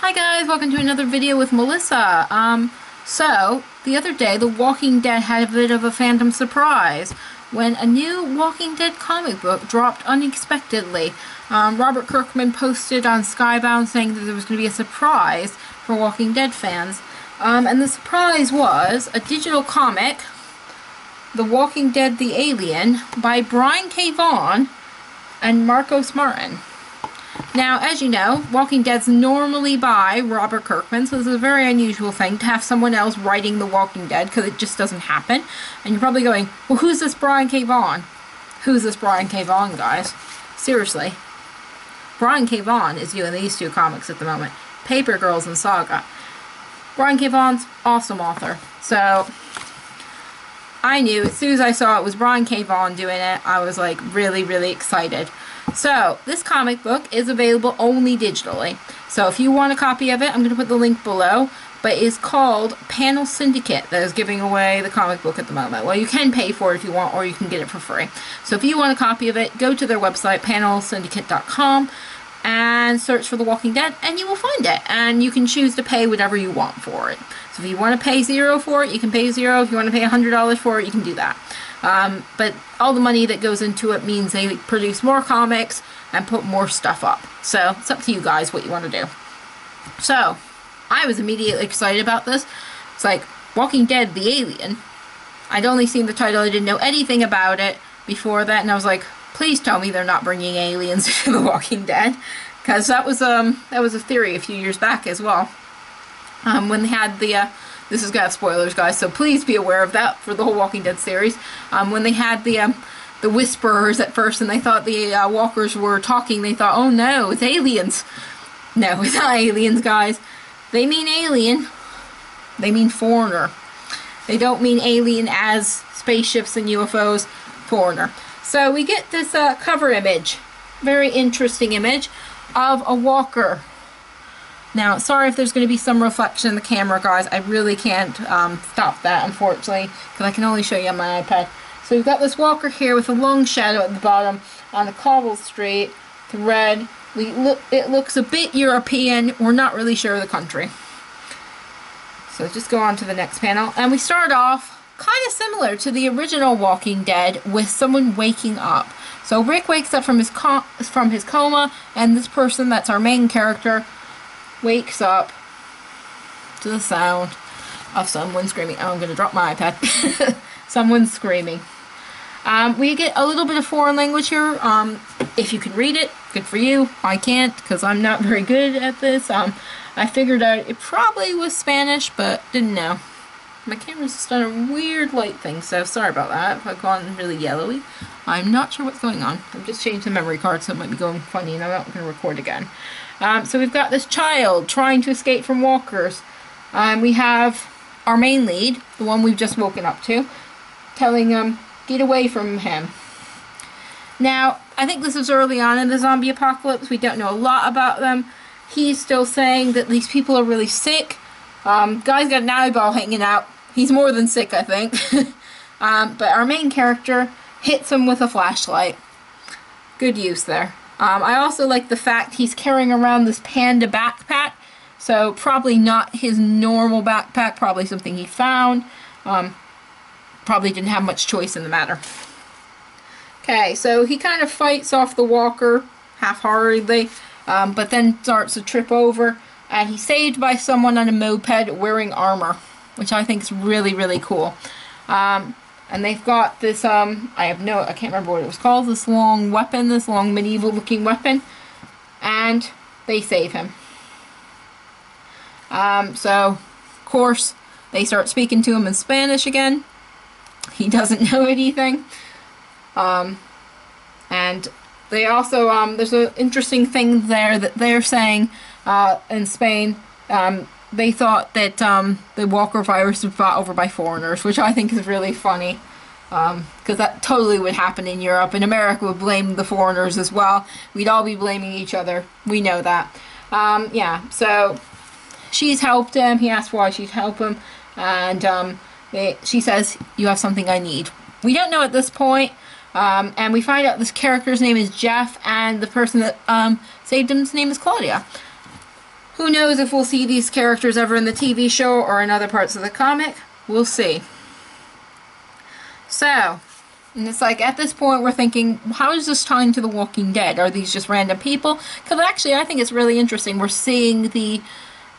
Hi guys, welcome to another video with Melissa. So the other day The Walking Dead had a bit of a fandom surprise when a new Walking Dead comic book dropped unexpectedly. Robert Kirkman posted on Skybound saying that there was going to be a surprise for Walking Dead fans. And the surprise was a digital comic, The Walking Dead The Alien, by Brian K. Vaughan and Marcos Martin. Now, as you know, Walking Dead's normally by Robert Kirkman, so this is a very unusual thing to have someone else writing The Walking Dead, because it just doesn't happen. And you're probably going, well, who's this Brian K. Vaughan? Who's this Brian K. Vaughan, guys? Seriously. Brian K. Vaughan is doing these two comics at the moment, Paper Girls and Saga. Brian K. Vaughan's awesome author, so I knew as soon as I saw it was Brian K. Vaughan doing it, I was like really excited. So this comic book is available only digitally. So if you want a copy of it, I'm going to put the link below, but it's called Panel Syndicate that is giving away the comic book at the moment. Well, you can pay for it if you want, or you can get it for free. So if you want a copy of it, go to their website, panelsyndicate.com, and search for The Walking Dead, and you will find it. And you can choose to pay whatever you want for it. So if you want to pay $0 for it, you can pay $0. If you want to pay $100 for it, you can do that. But all the money that goes into it means they produce more comics and put more stuff up. So it's up to you guys what you want to do. So I was immediately excited about this. It's like Walking Dead The Alien. I'd only seen the title. I didn't know anything about it before that, and I was like, please tell me they're not bringing aliens to The Walking Dead, because that was a theory a few years back as well. When they had the this is gonna have spoilers, guys, so please be aware of that for the whole Walking Dead series. When they had the Whisperers at first, and they thought the walkers were talking, they thought, oh no, it's aliens. No, it's not aliens, guys. They mean alien. They mean foreigner. They don't mean alien as spaceships and UFOs. Foreigner. So we get this cover image, very interesting image, of a walker. Now, sorry if there's going to be some reflection in the camera, guys. I really can't stop that, unfortunately, because I can only show you on my iPad. So we've got this walker here with a long shadow at the bottom on a cobbled street, thread. It looks a bit European. We're not really sure of the country. So just go on to the next panel. And we start off kind of similar to the original Walking Dead with someone waking up. So Rick wakes up from his coma, and this person, that's our main character, wakes up to the sound of someone screaming. Oh, I'm going to drop my iPad. Someone's screaming. We get a little bit of foreign language here. If you can read it, good for you. I can't, because I'm not very good at this. I figured out it probably was Spanish, but didn't know. My camera's just done a weird light thing, so sorry about that if I've gone really yellowy. I'm not sure what's going on. I've just changed the memory card, so it might be going funny, and I'm not going to record again. So we've got this child trying to escape from walkers. We have our main lead, the one we've just woken up to, telling him, get away from him. Now, I think this is early on in the zombie apocalypse. We don't know a lot about them. He's still saying that these people are really sick. Guy's got an eyeball hanging out. He's more than sick, I think. But our main character hits him with a flashlight. Good use there. I also like the fact he's carrying around this panda backpack. So probably not his normal backpack. Probably something he found. Probably didn't have much choice in the matter. Okay, so he kind of fights off the walker half-heartedly. But then starts to trip over. And he's saved by someone on a moped wearing armor, which I think is really cool. And they've got this, I can't remember what it was called, this long weapon, this long medieval looking weapon, and they save him. So, of course, they start speaking to him in Spanish again. He doesn't know anything. And they also, there's an interesting thing there that they're saying in Spain. They thought that the walker virus was brought over by foreigners, which I think is really funny, because that totally would happen in Europe, and America would blame the foreigners as well. We'd all be blaming each other. We know that. Yeah, so she's helped him. He asked why she'd help him, and she says, you have something I need. We don't know at this point And we find out this character's name is Jeff, and the person that saved him's name is Claudia. Who knows if we'll see these characters ever in the TV show or in other parts of the comic? We'll see. So, and it's like, at this point we're thinking, how is this tying to The Walking Dead? Are these just random people? Because actually I think it's really interesting. We're seeing the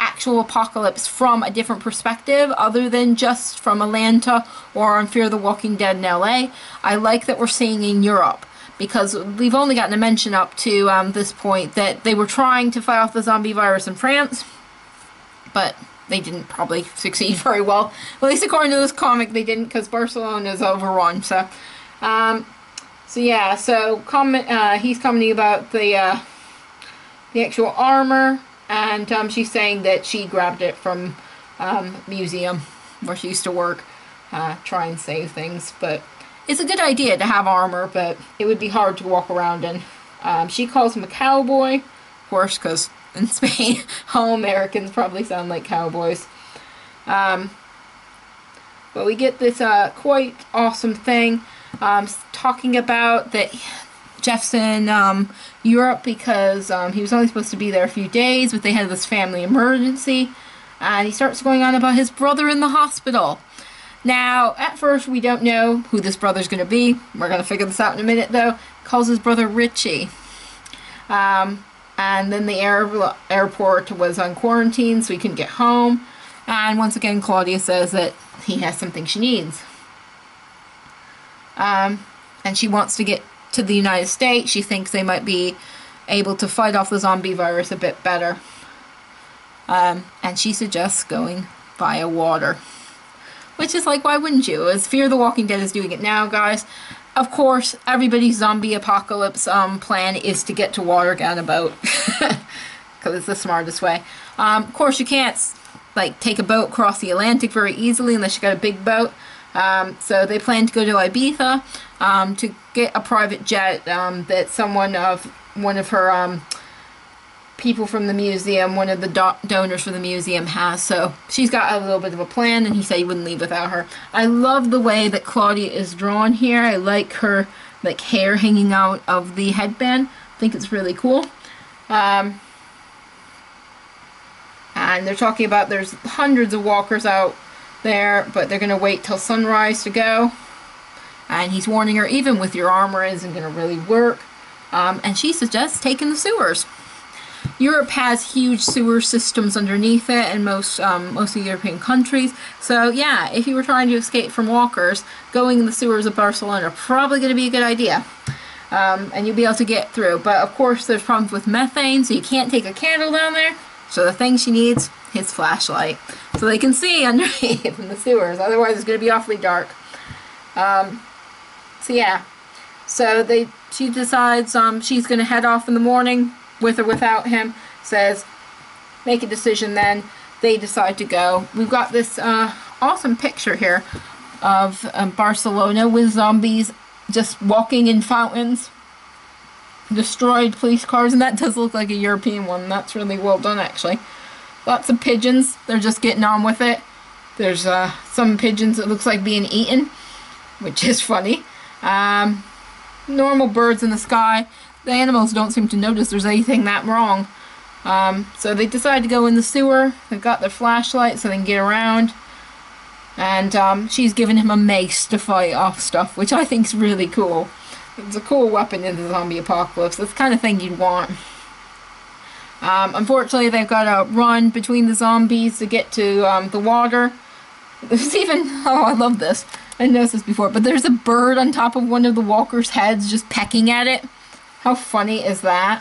actual apocalypse from a different perspective other than just from Atlanta or on Fear the Walking Dead in LA. I like that we're seeing in Europe, because we've only gotten a mention up to this point that they were trying to fight off the zombie virus in France, but they didn't probably succeed very well. At least according to this comic they didn't, because Barcelona is overrun. So yeah, so he's commenting about the actual armor, and she's saying that she grabbed it from a museum where she used to work, try and save things. But it's a good idea to have armor, but it would be hard to walk around in. She calls him a cowboy, of course, because in Spain all Americans probably sound like cowboys. But we get this quite awesome thing talking about that Jeff's in Europe because he was only supposed to be there a few days, but they had this family emergency, and he starts going on about his brother in the hospital. Now, at first, we don't know who this brother's going to be. We're going to figure this out in a minute, though. He calls his brother Richie. And then the airport was on quarantine, so he couldn't get home. And once again, Claudia says that he has something she needs. And she wants to get to the United States. She thinks they might be able to fight off the zombie virus a bit better. And she suggests going via water. Which is like, why wouldn't you? As Fear the Walking Dead is doing it now, guys. Of course, everybody's zombie apocalypse plan is to get to water on a boat. Because it's the smartest way. Of course, you can't like take a boat across the Atlantic very easily unless you got a big boat. So they plan to go to Ibiza to get a private jet that one of her people from the museum, one of the donors for the museum has. So she's got a little bit of a plan, and he said he wouldn't leave without her. I love the way that Claudia is drawn here. I like her like hair hanging out of the headband. I think it's really cool. And they're talking about there's hundreds of walkers out there, but they're going to wait till sunrise to go. And he's warning her, even with your armor isn't going to really work. And she suggests taking the sewers. Europe has huge sewer systems underneath it in most of the European countries. So yeah, if you were trying to escape from walkers, going in the sewers of Barcelona are probably going to be a good idea. And you'll be able to get through. But of course there's problems with methane, so you can't take a candle down there. So the thing she needs, his flashlight, so they can see underneath in the sewers. Otherwise, it's going to be awfully dark. So yeah, so she decides she's going to head off in the morning, with or without him. Says, make a decision. Then they decide to go. We've got this awesome picture here of Barcelona with zombies just walking in fountains. Destroyed police cars, and that does look like a European one. That's really well done, actually. Lots of pigeons. They're just getting on with it. There's some pigeons that looks like being eaten, which is funny. Normal birds in the sky. The animals don't seem to notice there's anything that wrong. So they decide to go in the sewer. They've got their flashlight so they can get around. And she's given him a mace to fight off stuff, which I think is really cool. It's a cool weapon in the zombie apocalypse. That's the kind of thing you'd want. Unfortunately, they've got to run between the zombies to get to the water. There's even, oh, I love this. I didn't notice this before, but there's a bird on top of one of the walkers' heads just pecking at it. How funny is that?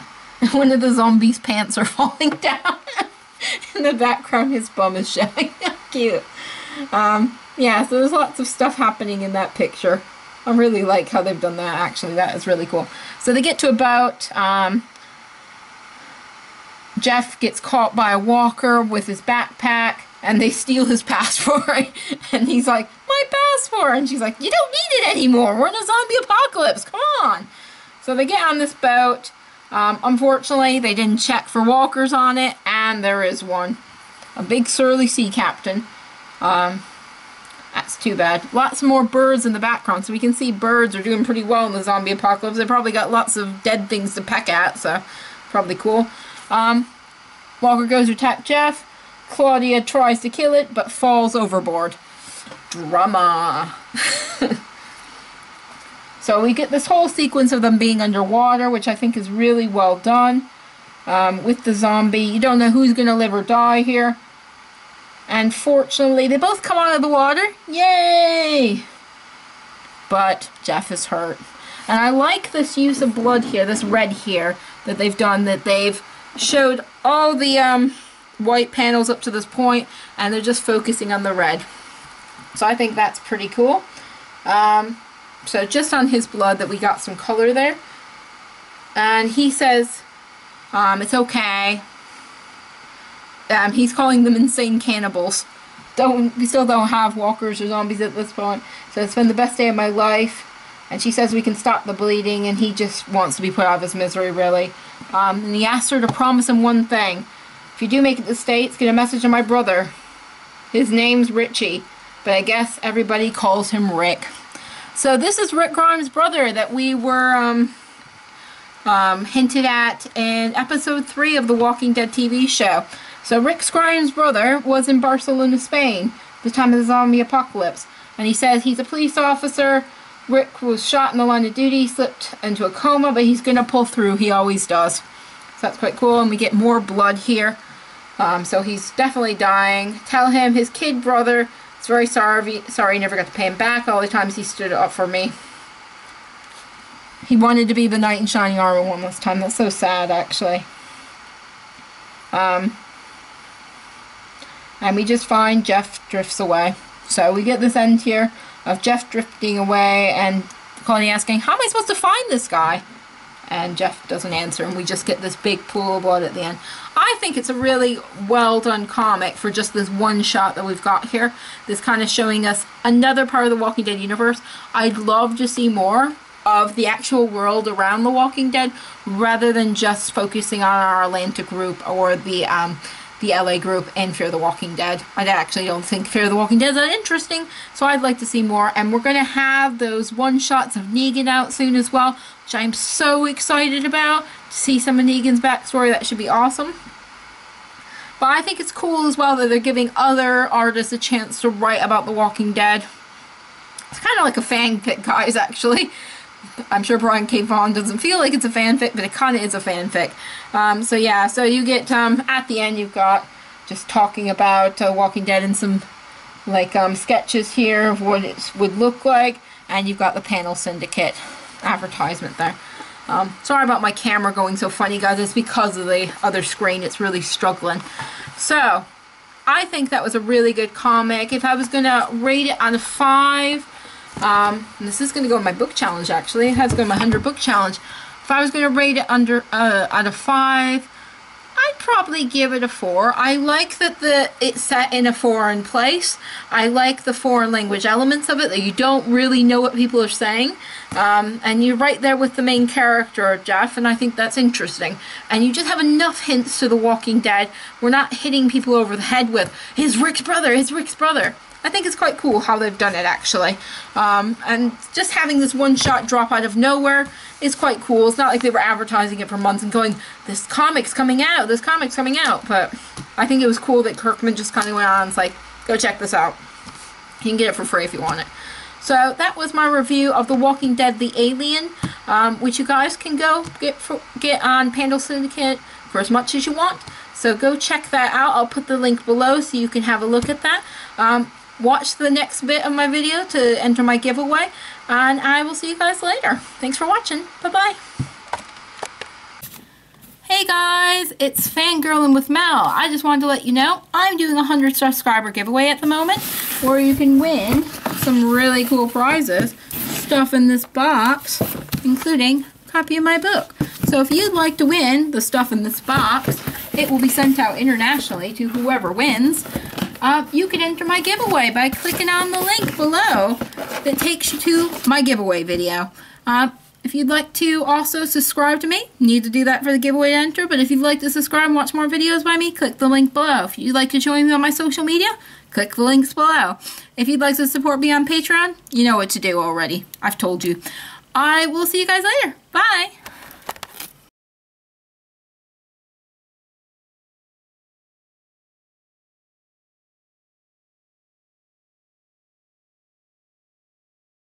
One of the zombies' pants are falling down. In the background, his bum is showing. How cute. Yeah, so there's lots of stuff happening in that picture. I really like how they've done that, actually. That is really cool. So they get to about, Jeff gets caught by a walker with his backpack, and they steal his passport. And he's like, my passport! And she's like, you don't need it anymore! We're in a zombie apocalypse! Come on! So they get on this boat. Unfortunately, they didn't check for walkers on it, and there is one. A big surly sea captain. that's too bad. Lots more birds in the background, so we can see birds are doing pretty well in the zombie apocalypse. They probably got lots of dead things to peck at, so probably cool. Walker goes to attack Jeff. Claudia tries to kill it, but falls overboard. Drama. So we get this whole sequence of them being underwater, which I think is really well done. With the zombie, you don't know who's going to live or die here. And fortunately, they both come out of the water. Yay! But Jeff is hurt. And I like this use of blood here, this red here, that they've done, that they've showed all the white panels up to this point, and they're just focusing on the red. So I think that's pretty cool. So just on his blood that we got some color there. And he says, it's okay. He's calling them insane cannibals. We still don't have walkers or zombies at this point. So it's been the best day of my life. And she says we can stop the bleeding, and he just wants to be put out of his misery, really. And he asks her to promise him one thing. If you do make it to the States, get a message to my brother. His name's Richie, but I guess everybody calls him Rick. So this is Rick Grimes' brother that we were hinted at in episode 3 of The Walking Dead TV show. So Rick Grimes' brother was in Barcelona, Spain, the time of the zombie apocalypse. And he says he's a police officer. Rick was shot in the line of duty, slipped into a coma, but he's going to pull through. He always does. So that's quite cool. And we get more blood here. So he's definitely dying. Tell him his kid brother... very sorry, never got to pay him back all the times he stood up for me. He wanted to be the knight in shining armor one last time. That's so sad, actually. And we just find Jeff drifts away. So we get this end here of Jeff drifting away and Connie asking, how am I supposed to find this guy? And Jeff doesn't answer, and we just get this big pool of blood at the end. I think it's a really well-done comic for just this one shot that we've got here. This kind of showing us another part of the Walking Dead universe. I'd love to see more of the actual world around the Walking Dead rather than just focusing on our Atlanta group or the LA group and Fear the Walking Dead. I actually don't think Fear the Walking Dead is that interesting, so I'd like to see more. And we're going to have those one-shots of Negan out soon as well, which I'm so excited about. To see some of Negan's backstory, that should be awesome. But I think it's cool as well that they're giving other artists a chance to write about The Walking Dead. It's kind of like a fanfic, guys, actually. I'm sure Brian K. Vaughan doesn't feel like it's a fanfic, but it kind of is a fanfic. So yeah, so you get, at the end you've got just talking about Walking Dead and some, like, sketches here of what it would look like, and you've got the Panel Syndicate advertisement there. Sorry about my camera going so funny, guys. It's because of the other screen. It's really struggling. So, I think that was a really good comic. If I was going to rate it on a 5... this is going to go in my book challenge, actually. It has to go in my 100 book challenge. If I was going to rate it out of 5, I'd probably give it a 4. I like that it's set in a foreign place. I like the foreign language elements of it, that you don't really know what people are saying. And you're right there with the main character, Jeff, and I think that's interesting. And you just have enough hints to The Walking Dead. We're not hitting people over the head with, his Rick's brother, his Rick's brother. I think it's quite cool how they've done it, actually. And just having this one-shot drop out of nowhere is quite cool. It's not like they were advertising it for months and going, this comic's coming out, this comic's coming out. But I think it was cool that Kirkman just kind of went on and was like, go check this out. You can get it for free if you want it. So that was my review of The Walking Dead The Alien, which you guys can go get on Panel Syndicate for as much as you want. So go check that out. I'll put the link below so you can have a look at that. Watch the next bit of my video to enter my giveaway, and I will see you guys later. Thanks for watching. Bye-bye. Hey guys, it's Fangirling with Mel. I just wanted to let you know I'm doing a 100 subscriber giveaway at the moment, where you can win some really cool prizes, stuff in this box, including a copy of my book. So if you'd like to win the stuff in this box, it will be sent out internationally to whoever wins. You can enter my giveaway by clicking on the link below that takes you to my giveaway video. If you'd like to also subscribe to me, need to do that for the giveaway to enter, but if you'd like to subscribe and watch more videos by me, click the link below. If you'd like to join me on my social media, click the links below. If you'd like to support me on Patreon, you know what to do already. I've told you. I will see you guys later. Bye!